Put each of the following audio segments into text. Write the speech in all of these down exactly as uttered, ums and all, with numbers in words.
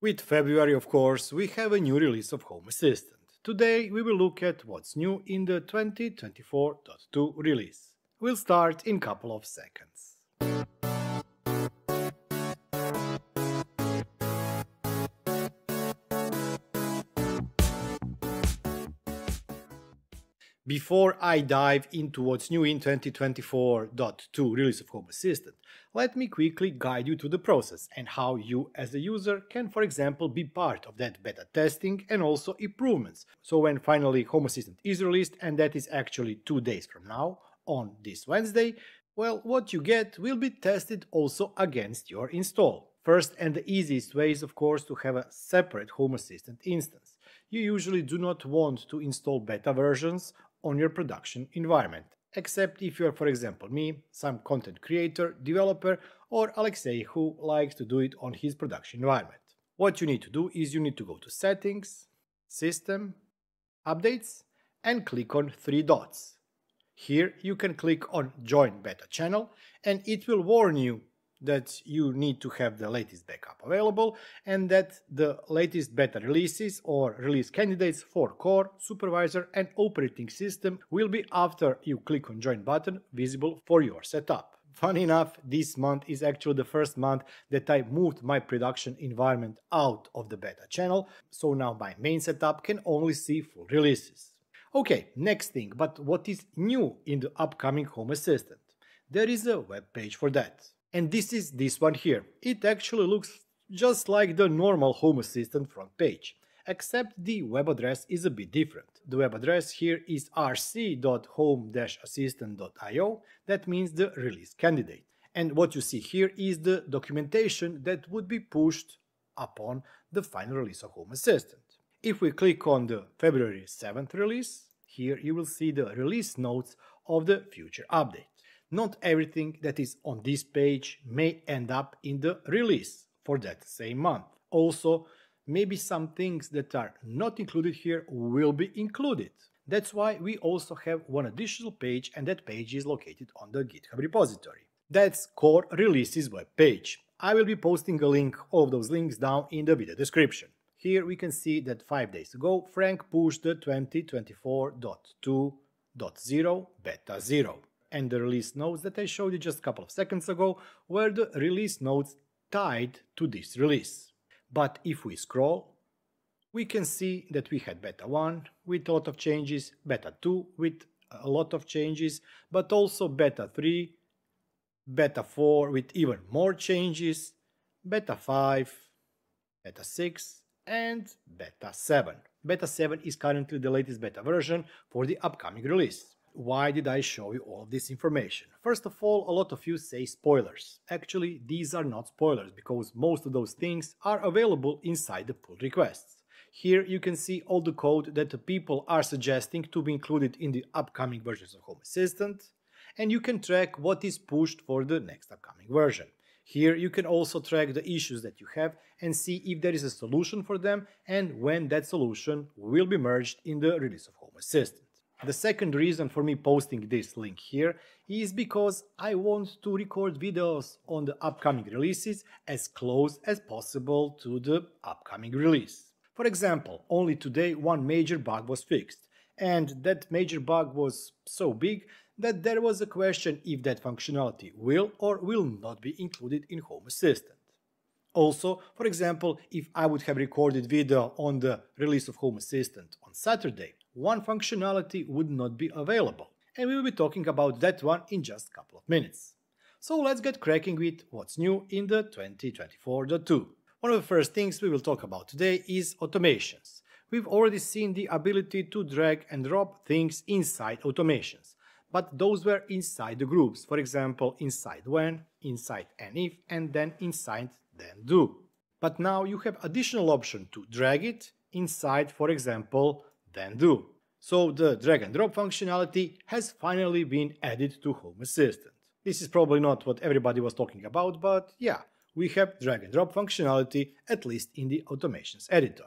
With February, of course, we have a new release of Home Assistant. Today we will look at what's new in the twenty twenty-four point two release. We'll start in a couple of seconds. Before I dive into what's new in twenty twenty-four point two release of Home Assistant, let me quickly guide you to the process and how you as a user can, for example, be part of that beta testing and also improvements. So when finally Home Assistant is released, and that is actually two days from now, on this Wednesday, well, what you get will be tested also against your install. First and the easiest way is, of course, to have a separate Home Assistant instance. You usually do not want to install beta versions on your production environment, except if you are, for example, me, some content creator, developer, or Alexei who likes to do it on his production environment. What you need to do is you need to go to Settings, System, Updates, and click on three dots. Here you can click on Join Beta Channel, and it will warn you that you need to have the latest backup available and that the latest beta releases or release candidates for core, supervisor and operating system will be, after you click on join button, visible for your setup. Funny enough, this month is actually the first month that I moved my production environment out of the beta channel, so now my main setup can only see full releases. Okay, next thing, but what is new in the upcoming Home Assistant? There is a web page for that. And this is this one here. It actually looks just like the normal Home Assistant front page, except the web address is a bit different. The web address here is r c dot home dash assistant dot i o, that means the release candidate. And what you see here is the documentation that would be pushed upon the final release of Home Assistant. If we click on the February seventh release, here you will see the release notes of the future update. Not everything that is on this page may end up in the release for that same month. Also, maybe some things that are not included here will be included. That's why we also have one additional page, and that page is located on the GitHub repository. That's Core Releases web page. I will be posting a link, all of those links down in the video description. Here we can see that five days ago Frank pushed the twenty twenty-four point two point zero beta zero. And the release notes that I showed you just a couple of seconds ago were the release notes tied to this release. But if we scroll, we can see that we had beta one with a lot of changes, beta two with a lot of changes, but also beta three, beta four with even more changes, beta five, beta six and beta seven. Beta seven is currently the latest beta version for the upcoming release. Why did I show you all this information? First of all, a lot of you say spoilers. Actually, these are not spoilers, because most of those things are available inside the pull requests. Here you can see all the code that the people are suggesting to be included in the upcoming versions of Home Assistant, and you can track what is pushed for the next upcoming version. Here you can also track the issues that you have and see if there is a solution for them and when that solution will be merged in the release of Home Assistant. The second reason for me posting this link here is because I want to record videos on the upcoming releases as close as possible to the upcoming release. For example, only today one major bug was fixed, and that major bug was so big that there was a question if that functionality will or will not be included in Home Assistant. Also, for example, if I would have recorded video on the release of Home Assistant on Saturday, one functionality would not be available, and we will be talking about that one in just a couple of minutes. So let's get cracking with what's new in the twenty twenty-four point two. One of the first things we will talk about today is automations. We've already seen the ability to drag and drop things inside automations, but those were inside the groups, for example, inside when, inside and if, and then inside then do. But now you have additional option to drag it inside, for example, then do. So the drag and drop functionality has finally been added to Home Assistant. This is probably not what everybody was talking about, but yeah, we have drag and drop functionality, at least in the automations editor.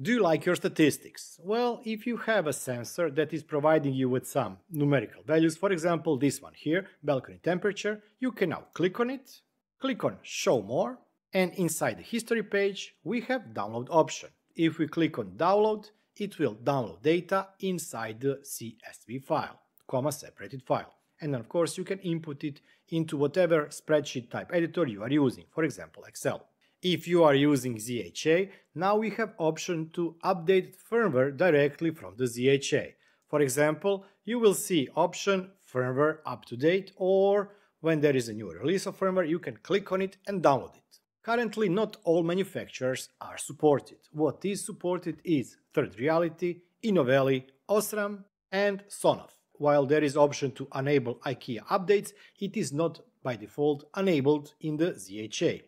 Do you like your statistics? Well, if you have a sensor that is providing you with some numerical values, for example this one here, balcony temperature, you can now click on it, click on Show More, And inside the history page, we have download option. If we click on download, it will download data inside the C S V file, comma separated file. And then of course you can input it into whatever spreadsheet type editor you are using, for example Excel. If you are using Z H A, now we have option to update firmware directly from the Z H A. For example, you will see option firmware up to date, or when there is a new release of firmware, you can click on it and download it. Currently, not all manufacturers are supported. What is supported is Third Reality, Inovelli, Osram and Sonoff. While there is option to enable IKEA updates, it is not by default enabled in the Z H A.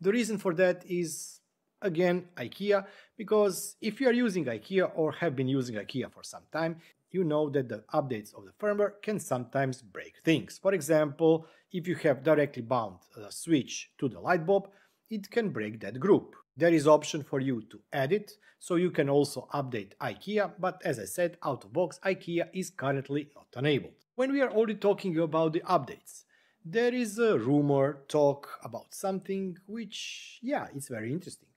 The reason for that is, again, IKEA, because if you are using IKEA or have been using IKEA for some time, you know that the updates of the firmware can sometimes break things. For example, if you have directly bound a switch to the light bulb, it can break that group. There is option for you to edit, so you can also update IKEA, but as I said, out of box, IKEA is currently not enabled. When we are already talking about the updates, there is a rumor talk about something which, yeah, it's very interesting.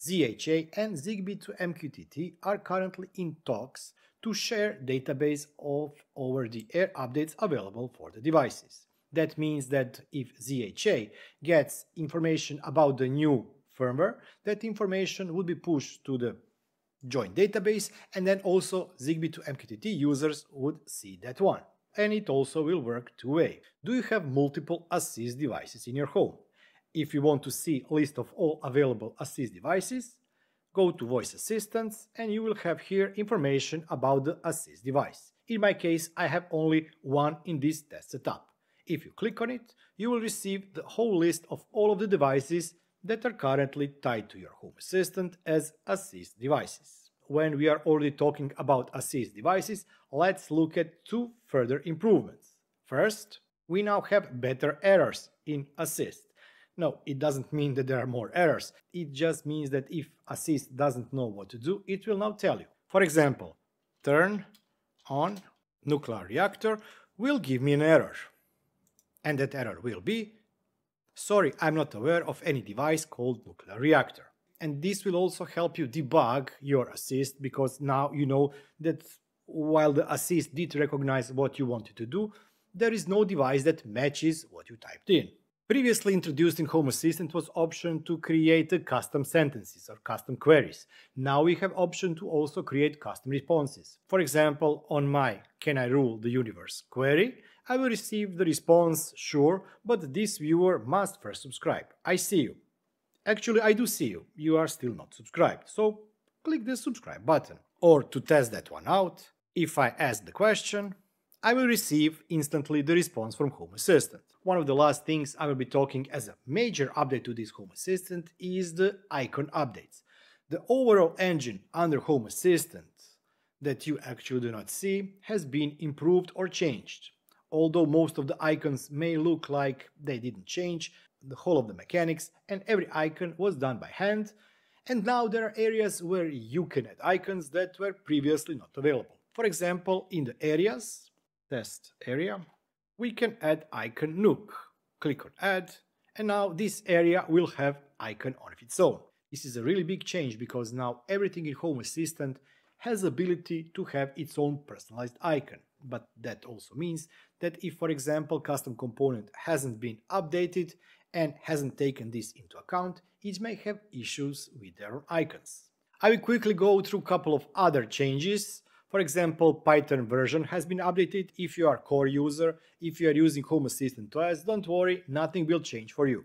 Z H A and Zigbee to M Q T T are currently in talks to share database of over-the-air updates available for the devices. That means that if Z H A gets information about the new firmware, that information would be pushed to the joint database, and then also Zigbee to M Q T T users would see that one. And it also will work two-way. Do you have multiple Assist devices in your home? If you want to see a list of all available Assist devices, go to Voice Assistants and you will have here information about the Assist device. In my case, I have only one in this test setup. If you click on it, you will receive the whole list of all of the devices that are currently tied to your Home Assistant as Assist devices. When we are already talking about Assist devices, let's look at two further improvements. First, we now have better errors in Assist. No, it doesn't mean that there are more errors. It just means that if Assist doesn't know what to do, it will now tell you. For example, turn on nuclear reactor will give me an error. And that error will be, sorry, I'm not aware of any device called nuclear reactor. And this will also help you debug your Assist, because now you know that while the Assist did recognize what you wanted to do, there is no device that matches what you typed in. Previously introduced in Home Assistant was option to create a custom sentences or custom queries. Now we have option to also create custom responses. For example, on my Can I Rule the Universe query, I will receive the response, sure, but this viewer must first subscribe. I see you. Actually, I do see you. You are still not subscribed, so click the subscribe button. Or to test that one out, if I ask the question, I will receive instantly the response from Home Assistant. One of the last things I will be talking as a major update to this Home Assistant is the icon updates. The overall engine under Home Assistant that you actually do not see has been improved or changed. Although most of the icons may look like they didn't change, the whole of the mechanics and every icon was done by hand, and now there are areas where you can add icons that were previously not available. For example, in the areas, test area, we can add icon nuke. Click on add, and now this area will have icon on its own. This is a really big change because now everything in Home Assistant has ability to have its own personalized icon. But that also means that if, for example, custom component hasn't been updated and hasn't taken this into account, it may have issues with their icons. I will quickly go through a couple of other changes. For example, Python version has been updated. If you are core user, if you are using Home Assistant twice, don't worry, nothing will change for you.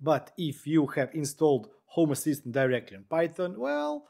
But if you have installed Home Assistant directly on Python, well,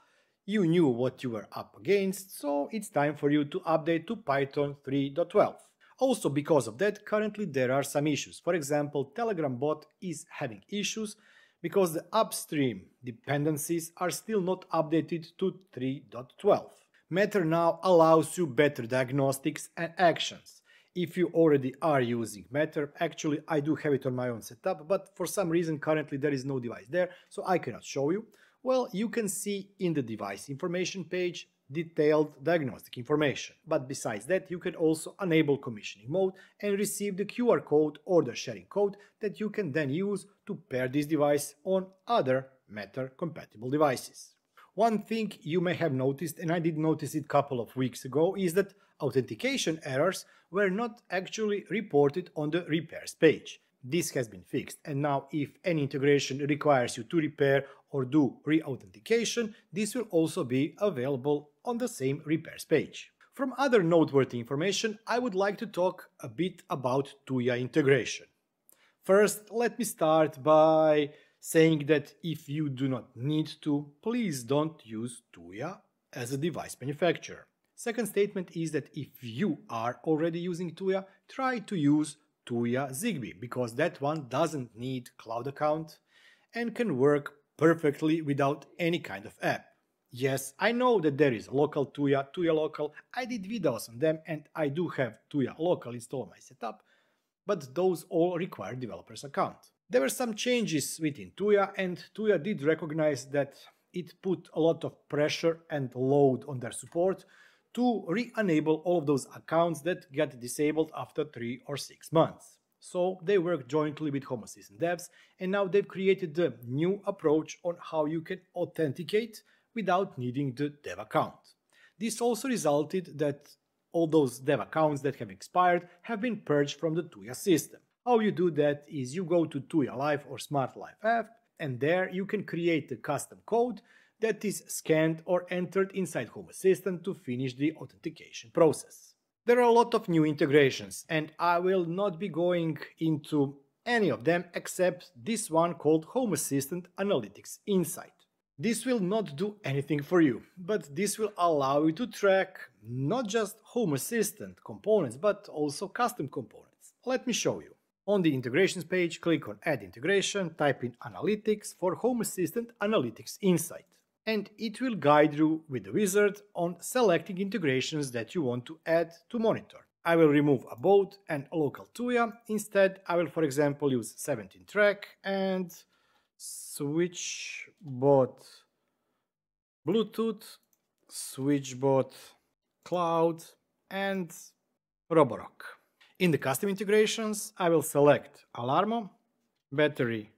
you knew what you were up against, so it's time for you to update to Python three point twelve. Also because of that, currently there are some issues. For example, Telegram bot is having issues because the upstream dependencies are still not updated to three point twelve. Matter now allows you better diagnostics and actions. If you already are using Matter, actually I do have it on my own setup, but for some reason currently there is no device there, so I cannot show you. Well, you can see in the device information page detailed diagnostic information. But besides that, you can also enable commissioning mode and receive the Q R code or the sharing code that you can then use to pair this device on other Matter compatible devices. One thing you may have noticed, and I did notice it a couple of weeks ago, is that authentication errors were not actually reported on the repairs page. This has been fixed, and now if any integration requires you to repair or do re-authentication, this will also be available on the same repairs page. From other noteworthy information, I would like to talk a bit about Tuya integration. First, let me start by saying that if you do not need to, please don't use Tuya as a device manufacturer. Second statement is that if you are already using Tuya, try to use Tuya Zigbee, because that one doesn't need cloud account and can work perfectly without any kind of app. Yes, I know that there is local Tuya, Tuya local, I did videos on them and I do have Tuya local installed on my setup, but those all require developer's account. There were some changes within Tuya, and Tuya did recognize that it put a lot of pressure and load on their support to re-enable all of those accounts that get disabled after three or six months. So they work jointly with Home Assistant devs, and now they've created the new approach on how you can authenticate without needing the dev account. This also resulted that all those dev accounts that have expired have been purged from the Tuya system. How you do that is you go to Tuya Life or Smart Life app, and there you can create a custom code that is scanned or entered inside Home Assistant to finish the authentication process. There are a lot of new integrations, and I will not be going into any of them except this one called Home Assistant Analytics Insight. This will not do anything for you, but this will allow you to track not just Home Assistant components, but also custom components. Let me show you. On the integrations page, click on Add Integration, type in Analytics for Home Assistant Analytics Insight. And it will guide you with the wizard on selecting integrations that you want to add to monitor. I will remove a boat and a local Tuya. Instead, I will, for example, use seventeen track and switchbot Bluetooth, switchbot Cloud, and Roborock. In the custom integrations, I will select Alarmo, Battery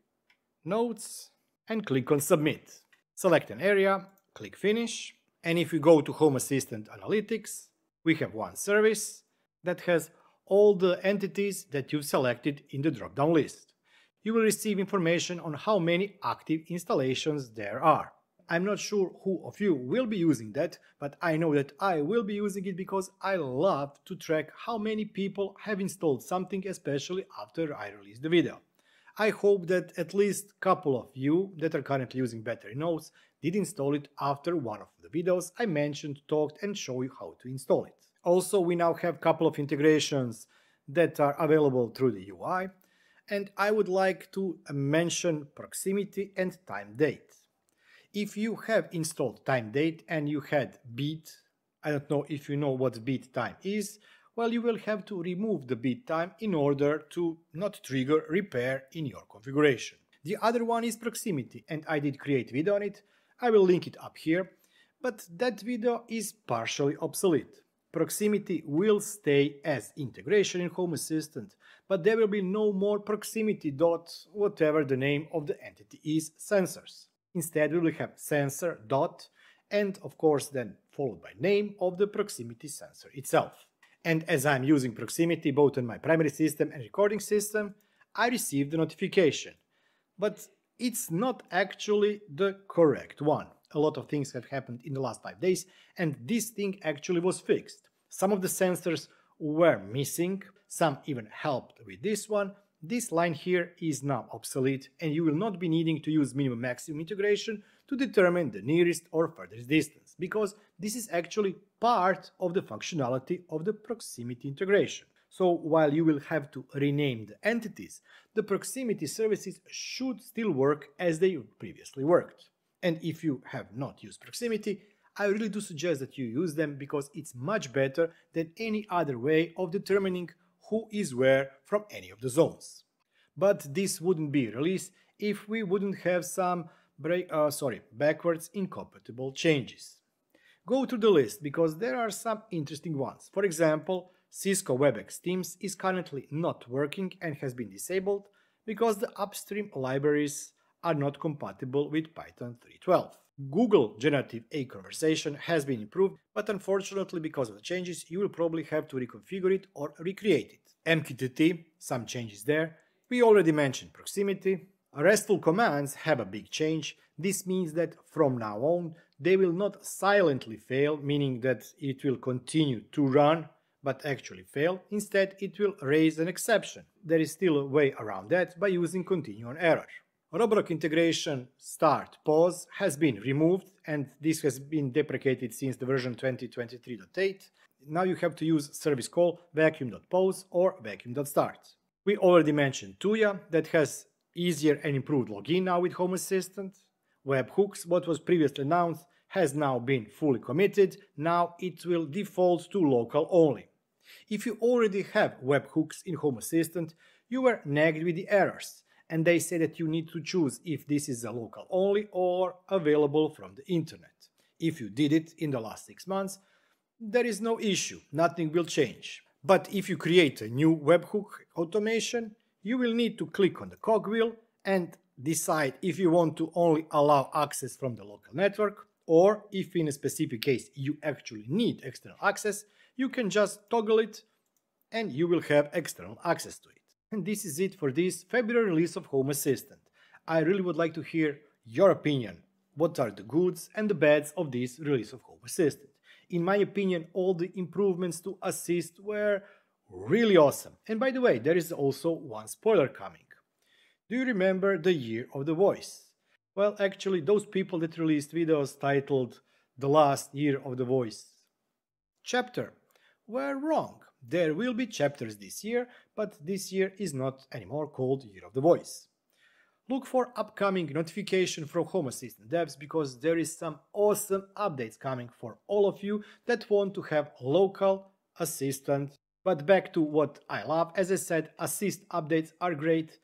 Notes, and click on Submit. Select an area, click Finish, and if we go to Home Assistant Analytics, we have one service that has all the entities that you've selected in the drop-down list. You will receive information on how many active installations there are. I'm not sure who of you will be using that, but I know that I will be using it because I love to track how many people have installed something, especially after I release the video. I hope that at least a couple of you that are currently using Battery Notes did install it after one of the videos I mentioned, talked and show you how to install it. Also, we now have a couple of integrations that are available through the U I, and I would like to mention Proximity and Time Date. If you have installed Time Date and you had beat, I don't know if you know what beat time is, well, you will have to remove the beat time in order to not trigger repair in your configuration. The other one is Proximity, and I did create a video on it, I will link it up here, but that video is partially obsolete. Proximity will stay as integration in Home Assistant, but there will be no more proximity dot whatever the name of the entity is sensors. Instead, we will have sensor dot and of course then followed by name of the proximity sensor itself. And as I'm using Proximity both on my primary system and recording system, I received the notification. But it's not actually the correct one. A lot of things have happened in the last five days, and this thing actually was fixed. Some of the sensors were missing, some even helped with this one. This line here is now obsolete, and you will not be needing to use minimum-maximum integration to determine the nearest or furthest distance, because this is actually part of the functionality of the proximity integration. So while you will have to rename the entities, the proximity services should still work as they previously worked. And if you have not used Proximity, I really do suggest that you use them because it's much better than any other way of determining who is where from any of the zones. But this wouldn't be a release if we wouldn't have some break, uh, sorry, backwards incompatible changes. go through the list because there are some interesting ones. For example, Cisco Webex Teams is currently not working and has been disabled because the upstream libraries are not compatible with Python three point twelve. Google Generative A I conversation has been improved, but unfortunately because of the changes you will probably have to reconfigure it or recreate it. M Q T T, some changes there. We already mentioned Proximity. RESTful commands have a big change. This means that from now on they will not silently fail, meaning that it will continue to run but actually fail. Instead, it will raise an exception. There is still a way around that by using continue on error. Roborock integration start pause has been removed, and this has been deprecated since the version twenty twenty-three point eight. Now you have to use service call vacuum.pause or vacuum.start. We already mentioned Tuya, that has easier and improved login now with Home Assistant. Webhooks, what was previously announced, has now been fully committed. Now it will default to local only. If you already have webhooks in Home Assistant, you were nagged with the errors, and they say that you need to choose if this is a local only or available from the internet. If you did it in the last six months, there is no issue, nothing will change. But if you create a new webhook automation, you will need to click on the cogwheel and decide if you want to only allow access from the local network, or if in a specific case you actually need external access, you can just toggle it and you will have external access to it. And this is it for this February release of Home Assistant. I really would like to hear your opinion. What are the goods and the bads of this release of Home Assistant? In my opinion, all the improvements to Assist were really awesome. And by the way, there is also one spoiler coming. Do you remember the year of the voice? Well, actually, those people that released videos titled The Last Year of the Voice Chapter were wrong. There will be chapters this year, but this year is not anymore called Year of the Voice. Look for upcoming notification from Home Assistant devs, because there is some awesome updates coming for all of you that want to have local assistant. But back to what I love, as I said, assist updates are great.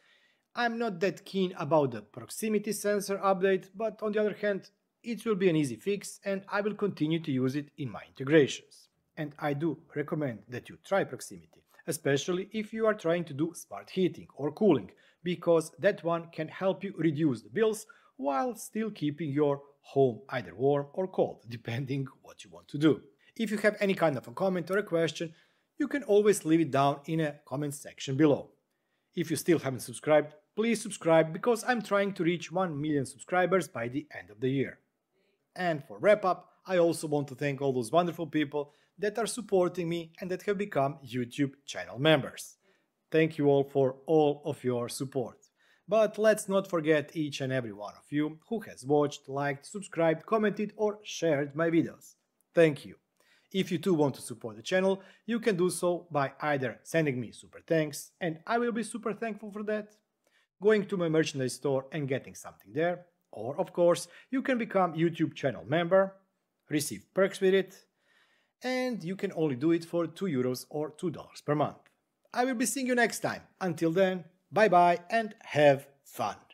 I'm not that keen about the proximity sensor update, but on the other hand, it will be an easy fix and I will continue to use it in my integrations. And I do recommend that you try Proximity, especially if you are trying to do smart heating or cooling, because that one can help you reduce the bills while still keeping your home either warm or cold, depending what you want to do. If you have any kind of a comment or a question, you can always leave it down in a comment section below. If you still haven't subscribed, please subscribe, because I'm trying to reach one million subscribers by the end of the year. And for wrap up, I also want to thank all those wonderful people that are supporting me and that have become YouTube channel members. Thank you all for all of your support. But let's not forget each and every one of you who has watched, liked, subscribed, commented or shared my videos. Thank you. If you too want to support the channel, you can do so by either sending me super thanks, and I will be super thankful for that, going to my merchandise store and getting something there, or of course you can become YouTube channel member, receive perks with it, and you can only do it for two euros or two dollars per month. I will be seeing you next time. Until then, bye bye and have fun!